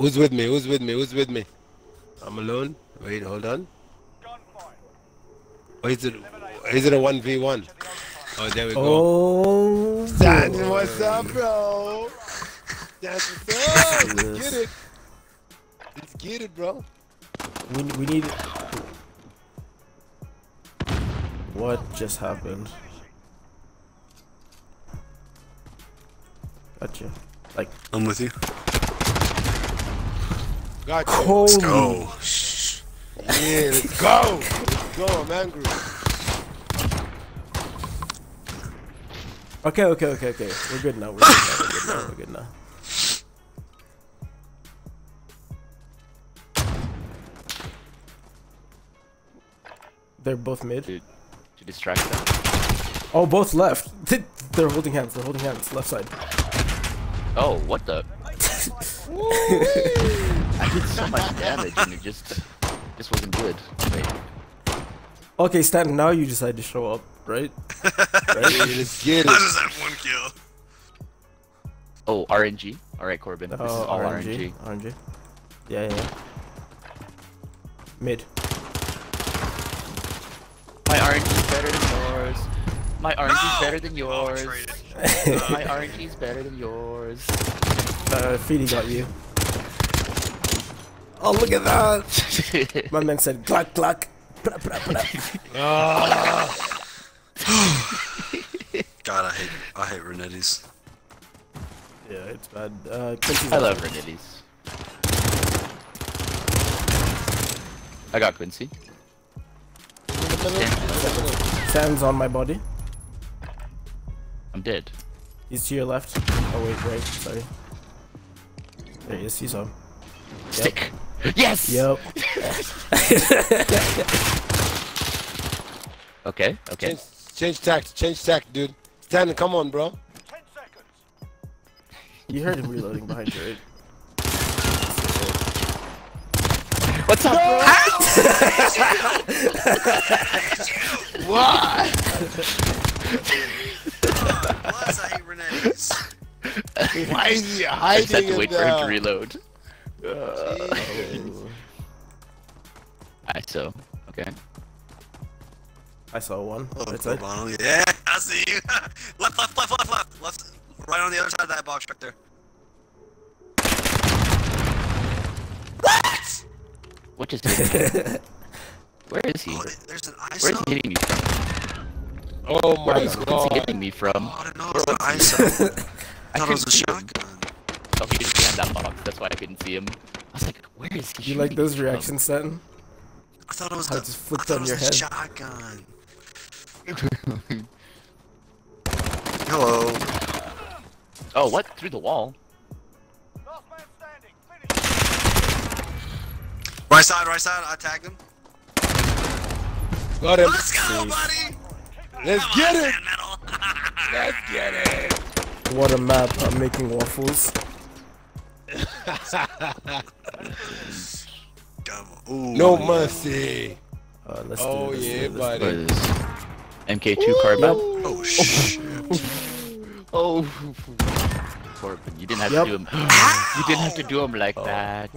Who's with me? Who's with me? Who's with me? I'm alone. Wait, hold on. Oh, is it a 1v1? Oh, there we go. Oh, Sandy, what's up, bro? That's what's up. Let's get it. Let's get it, bro. We need it. What just happened? Gotcha. Like, I'm with you. Gotcha. Holy. Let's go. Yeah, let's go. Let's go. I'm angry. Okay. We're good now. We're good now. They're both mid. To distract them. Oh, both left. They're holding hands. They're holding hands. Left side. Oh, what the? I did so much damage and it just wasn't good. Wait. Okay, Stan, now you decide to show up, right? Let's get it. I just had one kill. Oh, RNG? Alright, Corbin. This is all RNG. RNG. Yeah. Mid. My RNG is better than yours. My RNG is better than yours. My RNG is better than yours. Feedy got you. Oh, look at that! My man said, "Cluck, cluck." Blah, blah, blah. God, I hate Renetti's. Yeah, it's bad. I love Renetti's. I got Quincy. Sam's on my body. I'm dead. He's to your left. Oh wait, sorry. There he is, he's on. Yep. Stick! Yes! Yep. Okay. Change tact, dude. Stan, come on, bro. 10 seconds. You heard him reloading behind you, right? What's up, bro? Why is he hiding? I just had to wait for him to reload. ISO. Okay. I saw one. Oh, cool. Yeah, I see you. left. Right on the other side of that box right there. What? What just happened? Where is he? Oh, there's an ISO. Where is he hitting me from? Oh my god. Where is he hitting me from? Oh, I don't know. It's an ISO. I thought it was a shotgun. Oh, he was behind that box. That's why I couldn't see him. I was like, where is he? You like those reactions, Stan? I thought it was the shotgun. Hello. Oh, what? Through the wall? Last man standing. Finish. Right side. I tagged him. Got him. Let's go, buddy. Let's get it. Let's get it. What a map. I'm making waffles. Ooh, no mercy. Let's do this. Yeah, buddy. MK2 card map. Oh shit. Oh. Corbin, you didn't have to do him. You didn't have to do him like that.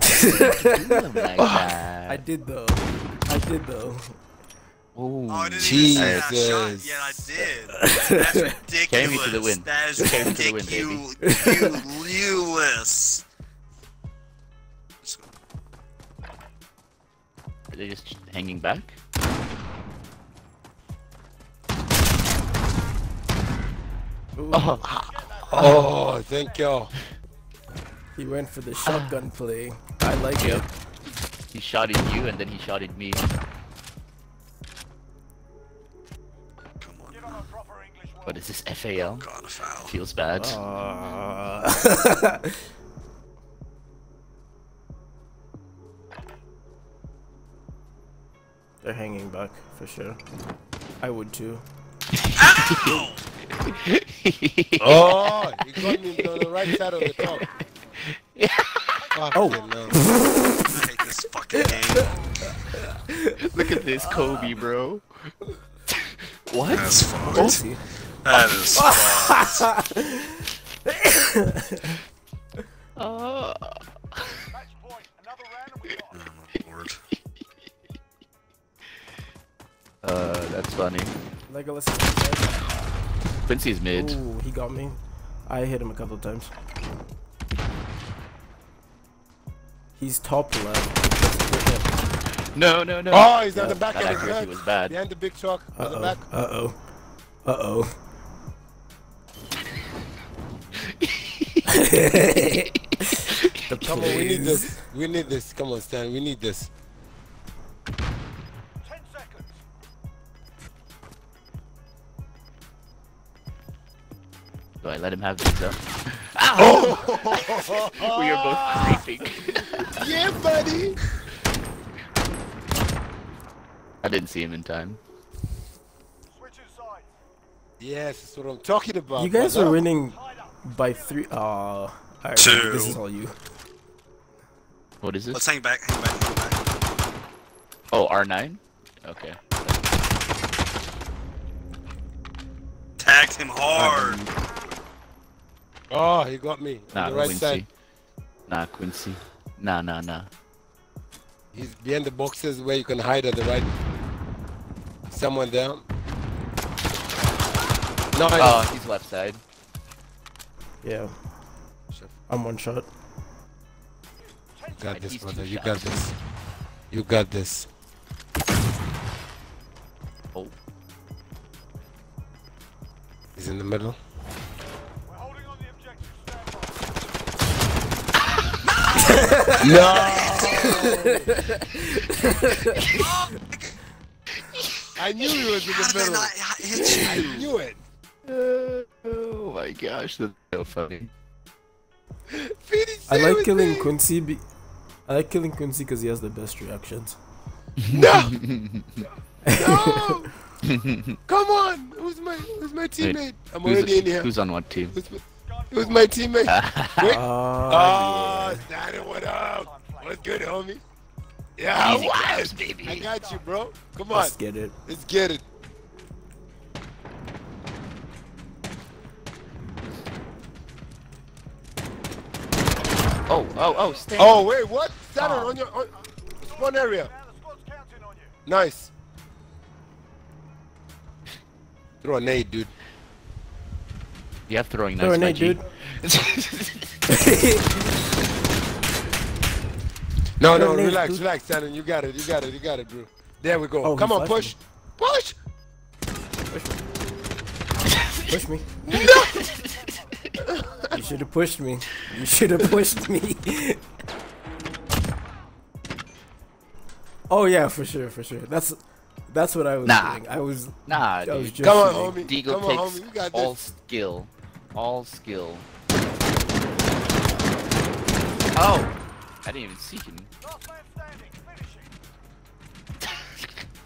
I did though. Oh, Jesus. I didn't even see that shot yet. I did. That's ridiculous. Came you to the win. That is ridiculous. Are they just hanging back? Oh, thank you. He went for the shotgun play. I like it. He shot at you and then he shot at me. What is this, F.A.L? God, foul. Feels bad. They're hanging back, for sure. I would too. Ow! Oh! You got me on the right side of the top. Oh! No. I hate this fucking game. Look at this, Kobe, bro. What? That's fucked. That is fucked. That's funny. Legolas is mid. Quincy's mid. Ooh, he got me. I hit him a couple of times. He's top left. No, no, no. Oh, he's at the back of the net. He was bad. Behind the big chalk. Uh oh. Uh oh. Uh oh. Come on, we need this. We need this. Come on, Stan. We need this. 10 seconds. Do I let him have this though? Oh! We are both creeping. Yeah, buddy. I didn't see him in time. Yes, that's what I'm talking about. You guys are winning by 3. Alright, this is all you. What is this? Let's hang back. Hang back. Hang back. Oh, R9. Okay. Tagged him hard. Oh, he got me. Nah, on the right Quincy. Side. Nah, Quincy. Nah, nah, nah. He's behind the boxes where you can hide at the right. Someone down. No, oh, he's left side. Yeah. I'm one shot. You got this, brother. You got this. You got this. Oh. He's in the middle. No! I knew he was in the middle. I knew it. Oh my gosh, that's so funny. I like killing Quincy. I like killing Quincy because he has the best reactions. No! No! Come on! Who's my teammate? Wait, I'm already in here. Who's on what team? Who's my teammate? Wait. Oh, Stan, yeah. What up? What's good, homie? Yeah, what? Baby. I got you, bro. Come on. Let's get it. Let's get it. Oh, oh, oh, Stan. Oh, wait, what? Stan, on your spawn area. Nice. Throw a nade, dude. You have throwing nice, my dude. No, no, relax, relax, Shannon. You got it, you got it, you got it, bro. There we go. Oh, come on, push. Push! Push me. No! You should have pushed me. You should have pushed me. Oh yeah, for sure, for sure. That's what I was doing. I was I was just saying. Deagle come on, homie. You got this. All skill. All skill. Oh! I didn't even see him.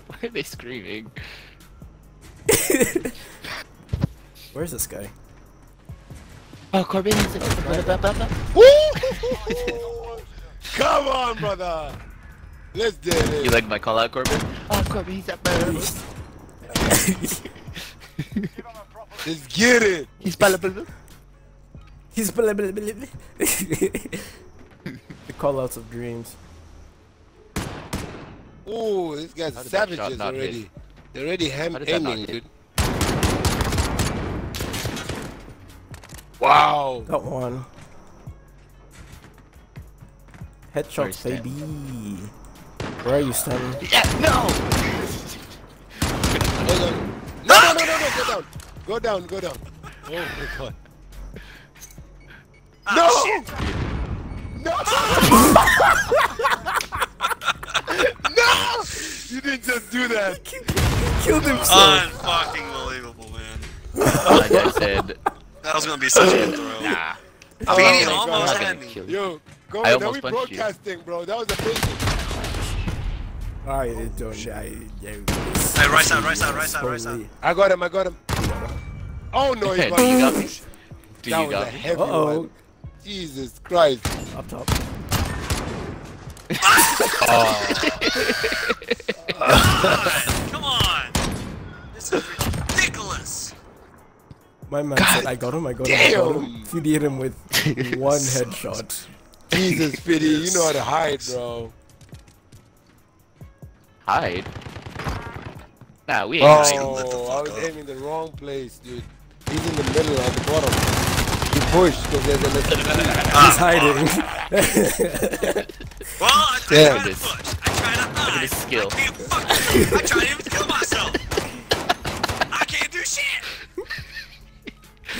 Why are they screaming? Where's this guy? Oh, Corbin is in the Come on, brother! Let's do it! You like my call out, Corbin? Oh, Corbin, he's at my Let's get it! He's palpable. He's palpable. The call outs of dreams. Oh, these guys are savages already. Hit? They're already ham-aiming, dude. Wow! Got one. Headshots, baby. Where are you standing? Yeah, no! No, no, no, no, no, go down. Go down, go down. Oh my god. No! No! No! You didn't just do that. He killed himself. Unfucking believable, man. Like I said. That was gonna be such a good throw. Nah. Oh, almost had me. Yo, go on, that was broadcasting, bro. That was amazing. Alright, don't die. Hey, right side, right side, right side, right side. I got him, I got him. Oh no, he got me. Dude, that was a heavy one. Jesus Christ. Up top. Come on. This is ridiculous. My man said, I got him, I got him, I got him. Fiddy hit him with one headshot. Jesus, Fiddy, you know how to hide, bro. Hide? Nah, we ain't I was aiming the wrong place, dude. He's in the middle at the bottom. He pushed because there's a little... He's hiding. Well, I tried to push. I tried to hide. Look at his skill. I can't fucking... I tried to even kill myself. I can't do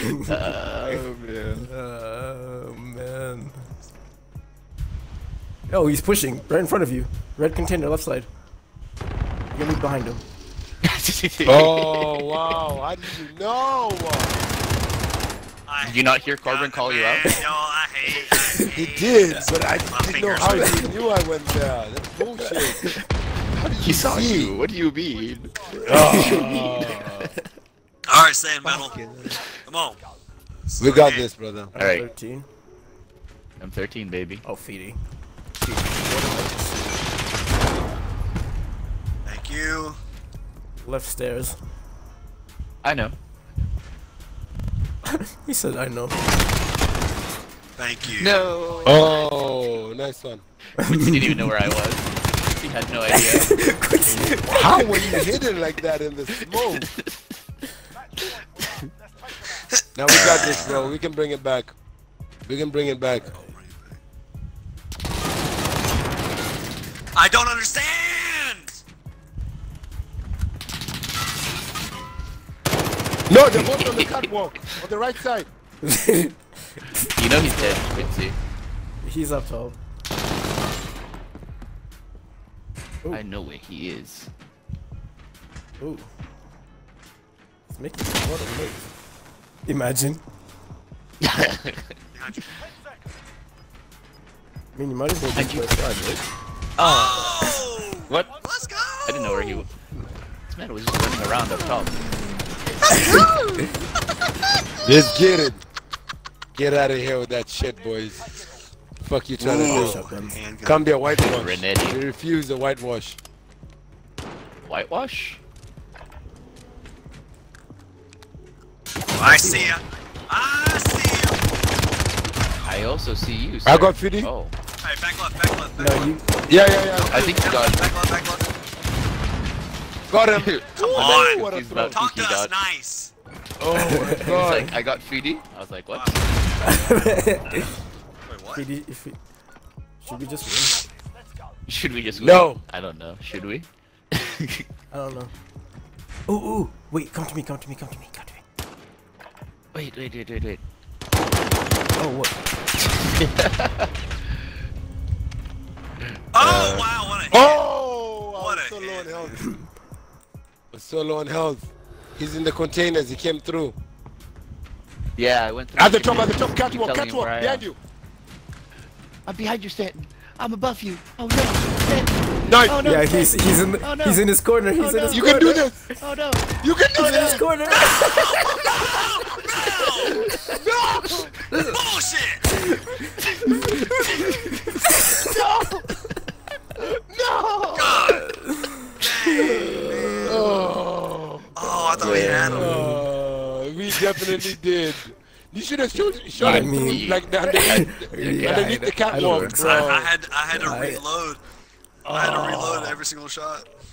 shit. Oh, man. Oh, man. Oh, he's pushing. Right in front of you. Red container, left side. You're gonna be behind him. Oh, wow. How did you know? Did you not hear Corbin call you out? No, I hate He did, but I didn't know how he knew I went there. That's bullshit. He saw you. What do you mean? Alright, Sand Metal. Come on. We got this, brother. Alright. M13. M13, baby. Oh, Feedy. Thank you. Left stairs. I know. He said, I know. Thank you. No. Oh, nice one. He didn't even know where I was. He had no idea. How were you hidden like that in the smoke? Now we got this, bro. We can bring it back. We can bring it back. I don't understand. No, the boat on the catwalk, on the right side. You know he's dead, Quincy. He's up top. Ooh. I know where he is. Ooh. He's making a lot of noise. Imagine. I mean, you might as well just go inside, oh! What? Let's go! I didn't know where he was. This man was just running around up top. Just get it. Get out of here with that shit, boys. Fuck you trying to do. Come be a whitewash. Renetti. We refuse the whitewash. Whitewash? Oh, I see ya. I see ya. I also see you, sir. I got 50. Oh. Alright, back left, back left, back left. Yeah. I think you got it. Back left, back left. Got him! Come on! What a throw. Talk to us nice! Oh my god! Like, I got Feedy. I was like, what? Wait, what? Feedy, if we... Should we just win? Should we just win? No! I don't know. Should we? I don't know. Ooh! Wait, come to me. Wait. Oh, what? Oh, wow, what a hit! Oh! What a hit! So low on health. He's in the containers. He came through. Yeah, I went through. At the top. Catwalk. Behind you. I'm behind you, Stanton. I'm above you. Oh no, Stanton. Nice. Oh, no, yeah, Stanton. He's in the, he's in his corner. He's in his corner. You can do this. Oh no. You can do this. In his corner. No. Bullshit. No. God. Oh, I thought we had him. Oh, we definitely did. You should have shot him like that underneath the catwalk, bro. I had to reload. I had to reload every single shot.